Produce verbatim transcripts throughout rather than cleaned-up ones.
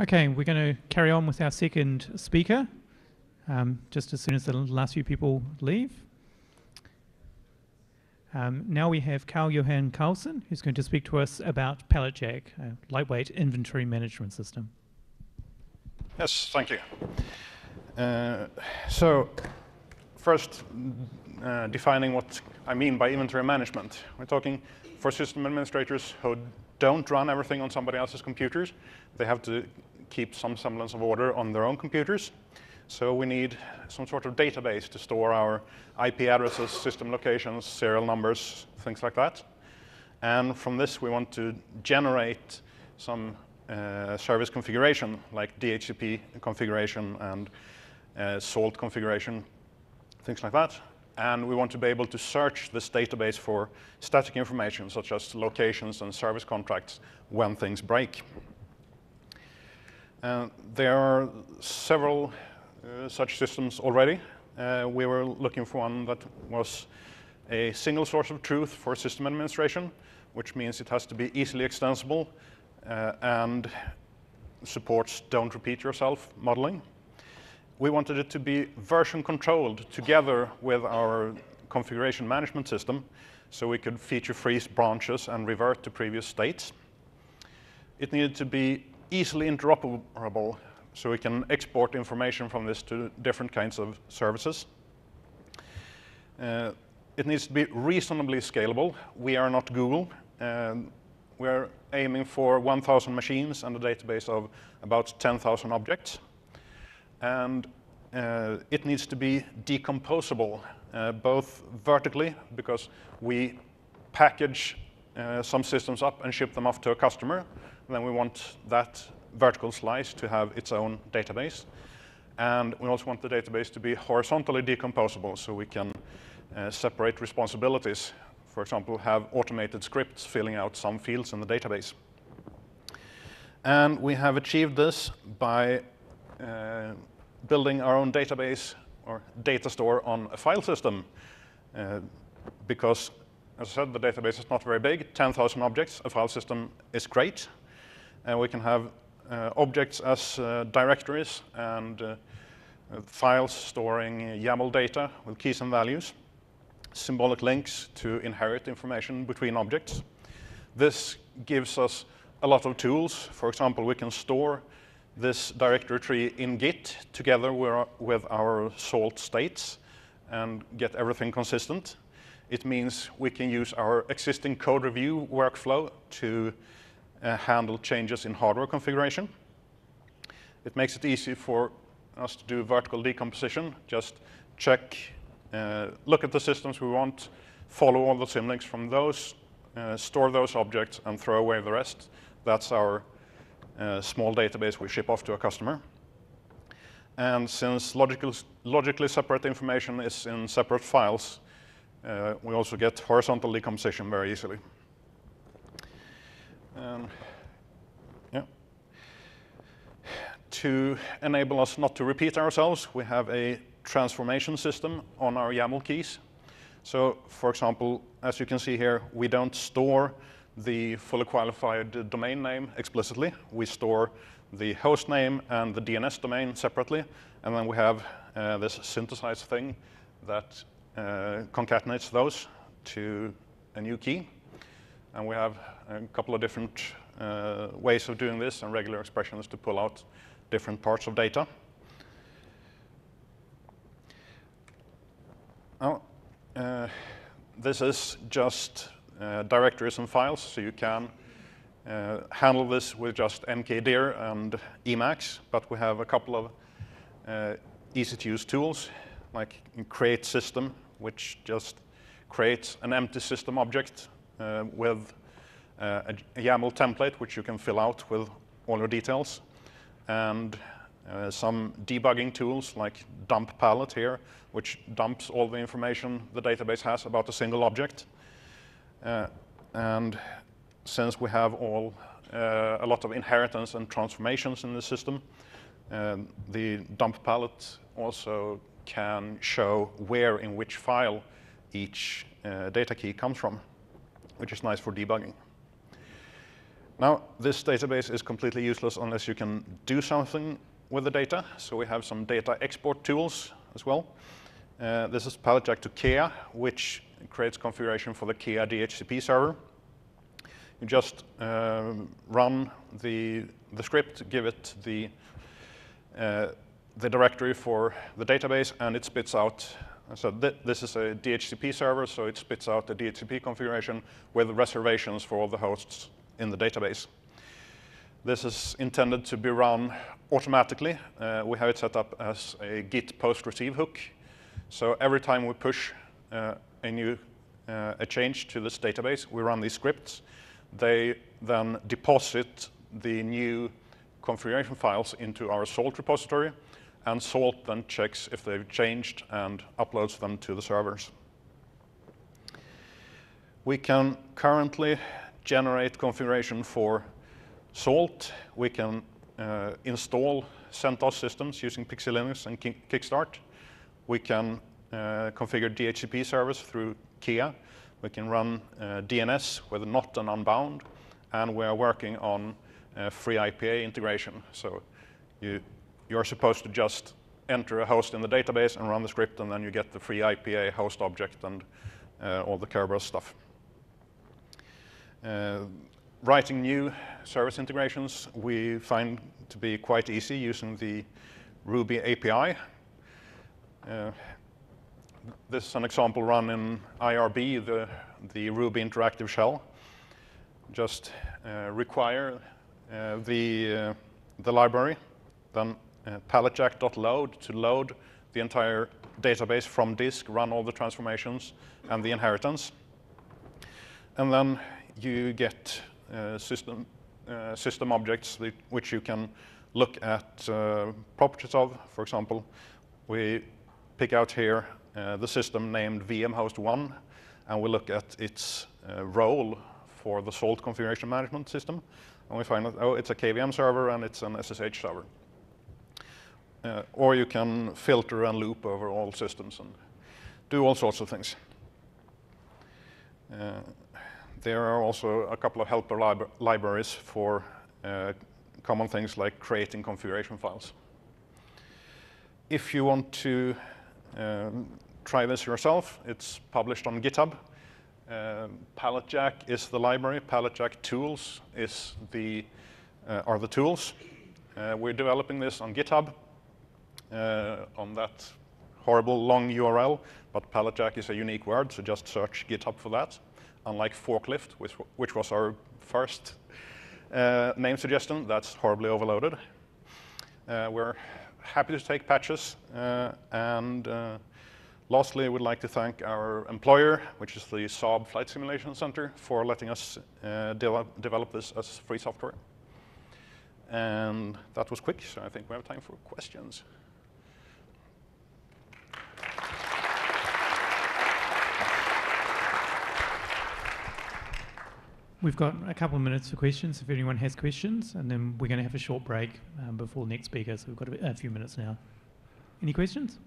Okay, we're going to carry on with our second speaker, um, just as soon as the last few people leave. Um, now we have Karl-Johan Karlsson, who's going to speak to us about Pallet Jack, a lightweight inventory management system. Yes, thank you. Uh, so, first, uh, defining what I mean by inventory management. We're talking for system administrators who don't run everything on somebody else's computers. They have to keep some semblance of order on their own computers. So we need some sort of database to store our I P addresses, system locations, serial numbers, things like that. And from this, we want to generate some uh, service configuration, like D H C P configuration and uh, Salt configuration, things like that. And we want to be able to search this database for static information, such as locations and service contracts, when things break. Uh, there are several uh, such systems already. Uh, we were looking for one that was a single source of truth for system administration, which means it has to be easily extensible uh, and supports don't repeat yourself modeling. We wanted it to be version controlled together with our configuration management system, so we could feature freeze branches and revert to previous states. It needed to be easily interoperable, so we can export information from this to different kinds of services. Uh, it needs to be reasonably scalable. We are not Google. Um, we're aiming for one thousand machines and a database of about ten thousand objects. And uh, it needs to be decomposable, uh, both vertically, because we package uh, some systems up and ship them off to a customer. And then we want that vertical slice to have its own database. And we also want the database to be horizontally decomposable, so we can uh, separate responsibilities. For example, have automated scripts filling out some fields in the database. And we have achieved this by Uh, building our own database or data store on a file system, uh, because, as I said, the database is not very big, ten thousand objects. A file system is great, and we can have uh, objects as uh, directories and uh, files storing YAML data with keys and values, symbolic links to inherit information between objects. This gives us a lot of tools. For example, we can store this directory tree in Git together with our Salt states and get everything consistent. It means we can use our existing code review workflow to uh, handle changes in hardware configuration. It makes it easy for us to do vertical decomposition. Just check, uh, look at the systems we want, follow all the symlinks from those, uh, store those objects, and throw away the rest. That's our Uh, small database we ship off to a customer. And since logical, logically separate information is in separate files, uh, we also get horizontal decomposition very easily. Um, yeah. To enable us not to repeat ourselves, we have a transformation system on our YAML keys. So, for example, as you can see here, we don't store the fully qualified domain name explicitly. We store the host name and the D N S domain separately, and then we have uh, this synthesized thing that uh, concatenates those to a new key. And we have a couple of different uh, ways of doing this and regular expressions to pull out different parts of data. Oh, uh, this is just Uh, directories and files, so you can uh, handle this with just mkdir and emacs, but we have a couple of uh, easy-to-use tools, like create system, which just creates an empty system object uh, with uh, a YAML template, which you can fill out with all your details, and uh, some debugging tools, like dump pallet here, which dumps all the information the database has about a single object. Uh, and since we have all uh, a lot of inheritance and transformations in the system, uh, the dump palette also can show where in which file each uh, data key comes from, which is nice for debugging. Now, this database is completely useless unless you can do something with the data. So we have some data export tools as well. Uh, this is Pallet Jack to Kea, which creates configuration for the Kea D H C P server. You just uh, run the, the script, give it the, uh, the directory for the database, and it spits out. So th this is a D H C P server, so it spits out the D H C P configuration with reservations for all the hosts in the database. This is intended to be run automatically. Uh, we have it set up as a git post receive hook. So every time we push uh, a new uh, a change to this database, we run these scripts. They then deposit the new configuration files into our Salt repository, and Salt then checks if they've changed and uploads them to the servers. We can currently generate configuration for Salt. We can uh, install CentOS systems using PixieLinux and Kickstart. We can uh, configure D H C P servers through Kea. We can run uh, D N S with not and unbound, and we are working on uh, FreeIPA integration. So you you're supposed to just enter a host in the database and run the script, and then you get the FreeIPA host object and uh, all the Kerberos stuff. Uh, writing new service integrations we find to be quite easy using the Ruby A P I. Uh, This is an example run in I R B, the, the Ruby interactive shell. Just uh, require uh, the, uh, the library, then uh, palletjack.load to load the entire database from disk, run all the transformations and the inheritance. And then you get uh, system, uh, system objects that, which you can look at uh, properties of. For example, we pick out here Uh, the system named V M host one, and we look at its uh, role for the Salt configuration management system, and we find that, oh, it's a K V M server and it's an S S H server. Uh, or you can filter and loop over all systems and do all sorts of things. Uh, there are also a couple of helper libra libraries for uh, common things like creating configuration files. If you want to uh, Try this yourself. It's published on GitHub. Uh, Pallet Jack is the library. Pallet Jack tools is the uh, are the tools. Uh, we're developing this on GitHub uh, on that horrible long U R L. But Pallet Jack is a unique word, so just search GitHub for that. Unlike forklift, which which was our first uh, name suggestion, that's horribly overloaded. Uh, we're happy to take patches uh, and. Uh, Lastly, we'd like to thank our employer, which is the Saab Flight Simulation Center, for letting us uh, de develop this as free software. And that was quick, so I think we have time for questions. We've got a couple of minutes for questions, if anyone has questions, and then we're going to have a short break um, before the next speaker, so we've got a, a few minutes now. Any questions?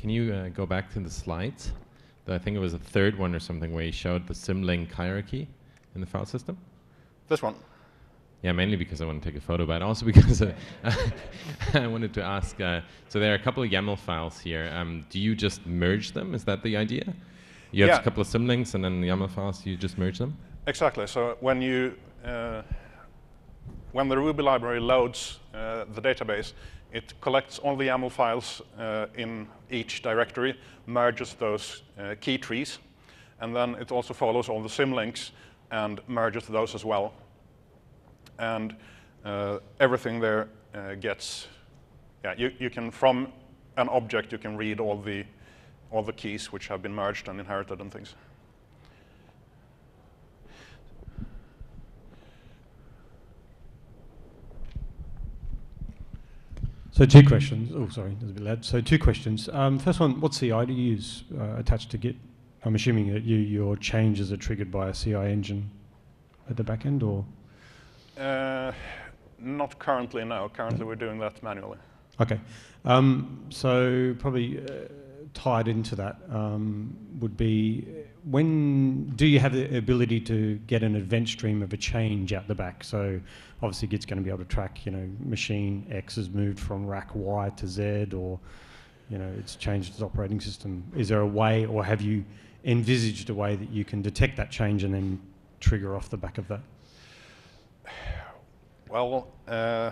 Can you uh, go back to the slides? I think it was the third one or something where you showed the symlink hierarchy in the file system. This one. Yeah, mainly because I want to take a photo, but also because uh, I wanted to ask. Uh, so there are a couple of YAML files here. Um, do you just merge them? Is that the idea? You have yeah. a couple of symlinks and then the YAML files. You just merge them. Exactly. So when you uh, when the Ruby library loads uh, the database, it collects all the YAML files uh, in each directory, merges those uh, key trees, and then it also follows all the symlinks and merges those as well. And uh, everything there uh, gets, yeah, you, you can, from an object, you can read all the, all the keys which have been merged and inherited and things. So two questions. Oh, sorry, that was a bit loud. So two questions. Um, first one, what C I do you use uh, attached to Git? I'm assuming that you, your changes are triggered by a C I engine at the back end, or? Uh, not currently, no. Currently, no. We're doing that manually. OK. Um, so probably uh, tied into that um, would be, when do you have the ability to get an event stream of a change out the back? So obviously Git's going to be able to track, you know, machine X has moved from rack Y to Z, or, you know, it's changed its operating system. Is there a way, or have you envisaged a way that you can detect that change and then trigger off the back of that? Well, uh,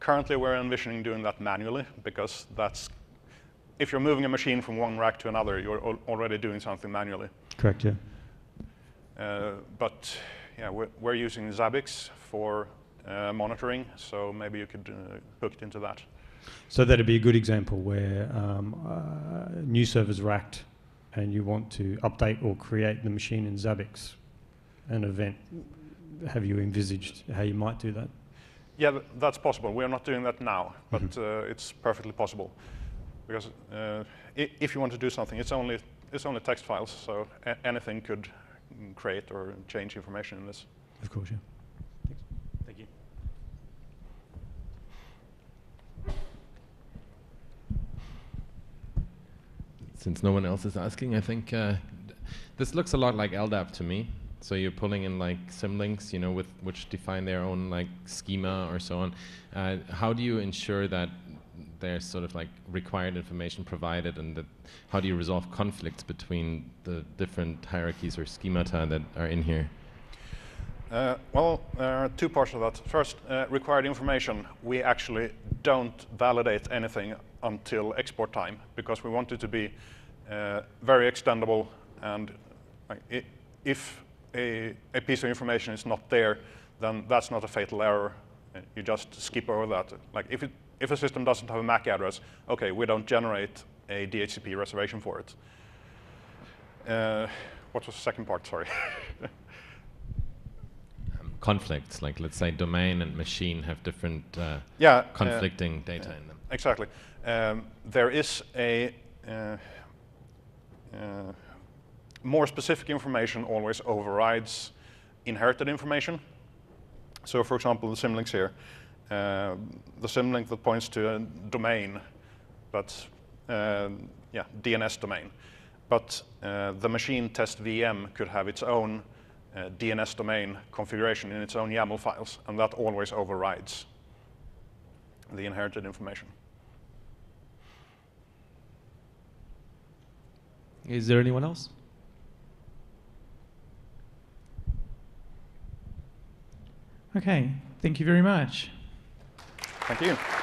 currently we're envisioning doing that manually, because that's, if you're moving a machine from one rack to another, you're al already doing something manually. Correct, yeah. Uh, but yeah, we're, we're using Zabbix for uh, monitoring, so maybe you could uh, hook it into that. So that'd be a good example where um, uh, new server's racked and you want to update or create the machine in Zabbix, an event. Have you envisaged how you might do that? Yeah, th that's possible. We're not doing that now, but mm-hmm. uh, it's perfectly possible. Because uh, I if you want to do something, it's only, it's only text files, so a anything could create or change information in this. Of course, yeah. Thanks. Thank you. Since no one else is asking, I think uh, this looks a lot like L D A P to me. So you're pulling in like symlinks, you know, with which define their own like schema or so on. Uh, how do you ensure that there's sort of like required information provided, and that how do you resolve conflicts between the different hierarchies or schemata that are in here? Uh, well, there are two parts of that. First, uh, required information. We actually don't validate anything until export time, because we want it to be uh, very extendable, and it, if A, a piece of information is not there, then that's not a fatal error. You just skip over that. Like if it, if a system doesn't have a M A C address, okay, we don't generate a D H C P reservation for it. Uh, what was the second part? Sorry. um, conflicts, like let's say domain and machine have different uh, yeah, conflicting uh, data uh, in them. Exactly. Um, there is a. Uh, uh, More specific information always overrides inherited information. So, for example, the symlinks here, uh, the symlink that points to a domain, but uh, yeah, D N S domain. But uh, the machine test V M could have its own uh, D N S domain configuration in its own YAML files, and that always overrides the inherited information. Is there anyone else? Okay, thank you very much. Thank you.